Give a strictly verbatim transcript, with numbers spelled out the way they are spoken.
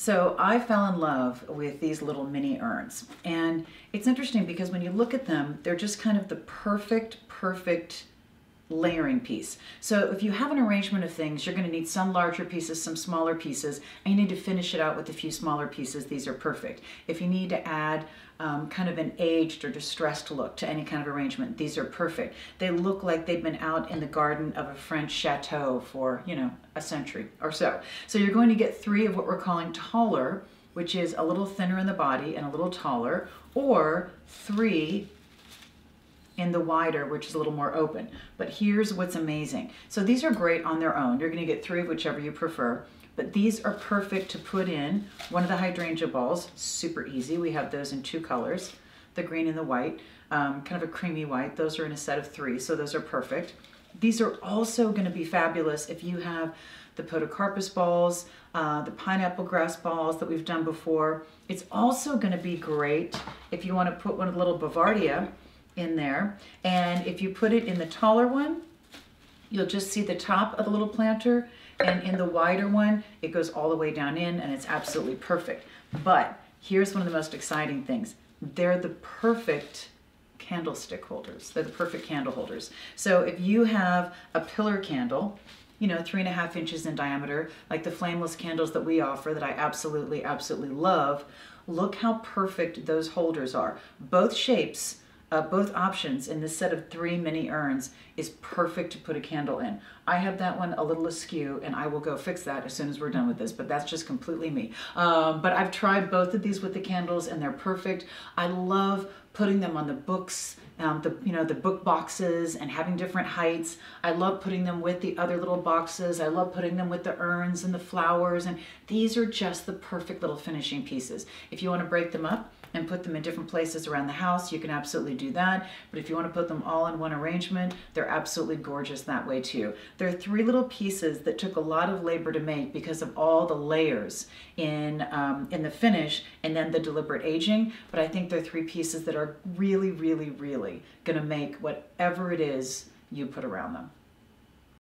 So I fell in love with these little mini urns. And it's interesting because when you look at them, they're just kind of the perfect, perfect layering piece. So if you have an arrangement of things, you're going to need some larger pieces, some smaller pieces, and you need to finish it out with a few smaller pieces. These are perfect. If you need to add um, kind of an aged or distressed look to any kind of arrangement, these are perfect. They look like they've been out in the garden of a French chateau for, you know, a century or so. So you're going to get three of what we're calling taller, which is a little thinner in the body and a little taller, or three in the wider, which is a little more open. But here's what's amazing. So these are great on their own. You're gonna get three of whichever you prefer, but these are perfect to put in one of the hydrangea balls, super easy. We have those in two colors, the green and the white, um, kind of a creamy white. Those are in a set of three, so those are perfect. These are also gonna be fabulous if you have the podocarpus balls, uh, the pineapple grass balls that we've done before. It's also gonna be great if you wanna put one of the little Bavardia in there, and if you put it in the taller one, you'll just see the top of the little planter, and in the wider one it goes all the way down in, and it's absolutely perfect. But here's one of the most exciting things: they're the perfect candlestick holders. They're the perfect candle holders. So if you have a pillar candle, you know, three and a half inches in diameter, like the flameless candles that we offer that I absolutely absolutely love, look how perfect those holders are. Both shapes, Uh, both options in this set of three mini urns is perfect to put a candle in. I have that one a little askew, and I will go fix that as soon as we're done with this, but that's just completely me. Um, but I've tried both of these with the candles, and they're perfect. I love putting them on the books, um, the, you know, the book boxes, and having different heights. I love putting them with the other little boxes. I love putting them with the urns and the flowers, and these are just the perfect little finishing pieces. If you want to break them up and put them in different places around the house, you can absolutely do that. But if you want to put them all in one arrangement, they're absolutely gorgeous that way too. They're three little pieces that took a lot of labor to make because of all the layers in, um, in the finish, and then the deliberate aging. But I think they're three pieces that are really, really, really gonna make whatever it is you put around them.